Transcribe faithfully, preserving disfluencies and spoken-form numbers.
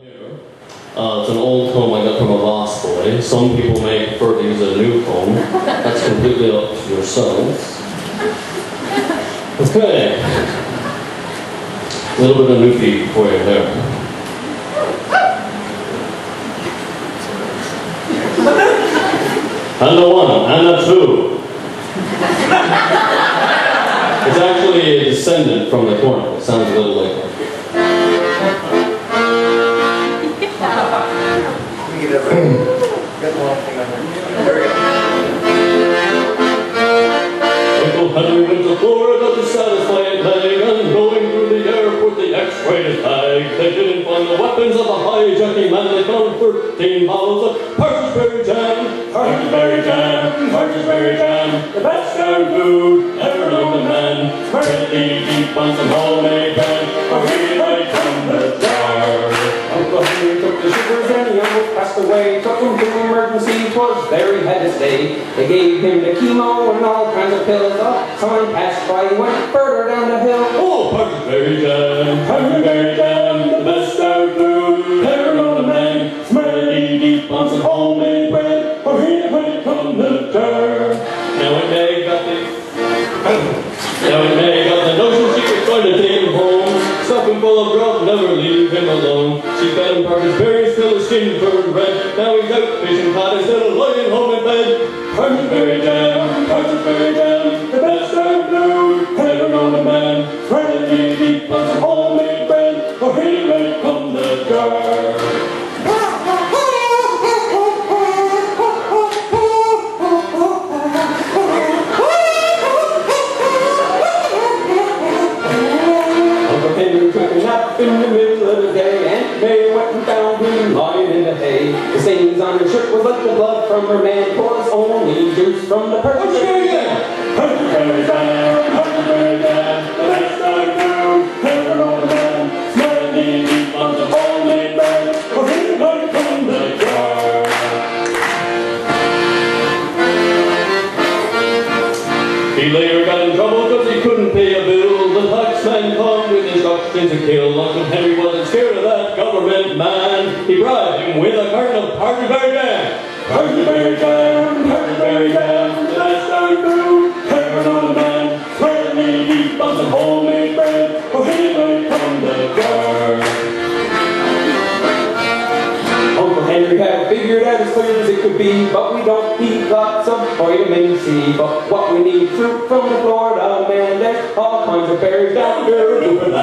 Here, uh, it's an old comb I got from a Voss boy. Some people may prefer to use a new comb. That's completely up to yourselves. Okay. A little bit of Nuki for you there. And a one, and a two. It's actually a descendant from the corner. It sounds a little like that. Uncle Henry went to Florida to satisfy a tag, and going through the air with the X-rated tag. They didn't find the weapons of a hijacking man. They found thirteen bottles of Partridgeberry jam, Partridgeberry jam, Partridgeberry jam. The best damn food ever known to man. Let me keep on some homemade pan, for he might come the jar. Uncle Henry took the sugars and he almost passed away. Took him to the emergency, 'twas very heady day. They gave him the chemo and all kinds of pills. Up, time passed by, he went further down the hill. Oh, Partridgeberry jam, Partridgeberry jam, the best damn food ever known to man. Smelly deep on some homemade bread, for he might come the jar. Now when they got the Now when May got the notion she could find a tame home, stuff him full of grub, never leave him alone. She fed him Partridgeberries till his skin turned red. Now he's out fishing pot instead of lying home in bed. Partridgeberry jam, Partridgeberry jam, the best damn food ever known to man. Ready to eat plus some homemade bread, for he may come the jar. In the middle of the day, Aunt May went and found him lying in the hay. The stains on her shirt was like the blood from her man, 'twas only juice from the Partridgeberry jam. Partridgeberry jam, Partridgeberry jam, the best damn food ever known to man. Smelly deep on the homemade bread, for he might come the jar. He later got in trouble 'cause he couldn't pay a bill. The taxman called with instructions to kill. Uncle Henry wasn't scared of that government man. He bribed him with a carton of Partridgeberry jam. Partridgeberry jam, Partridgeberry jam, the best damn food ever known to man. Smelly deep on some homemade bread, for he might come the jar. Uncle Henry had figured out as clear as it could be, but we don't eat lots of vitamin C. But what we need fruit from the Florida man, there's all kinds of berries down there.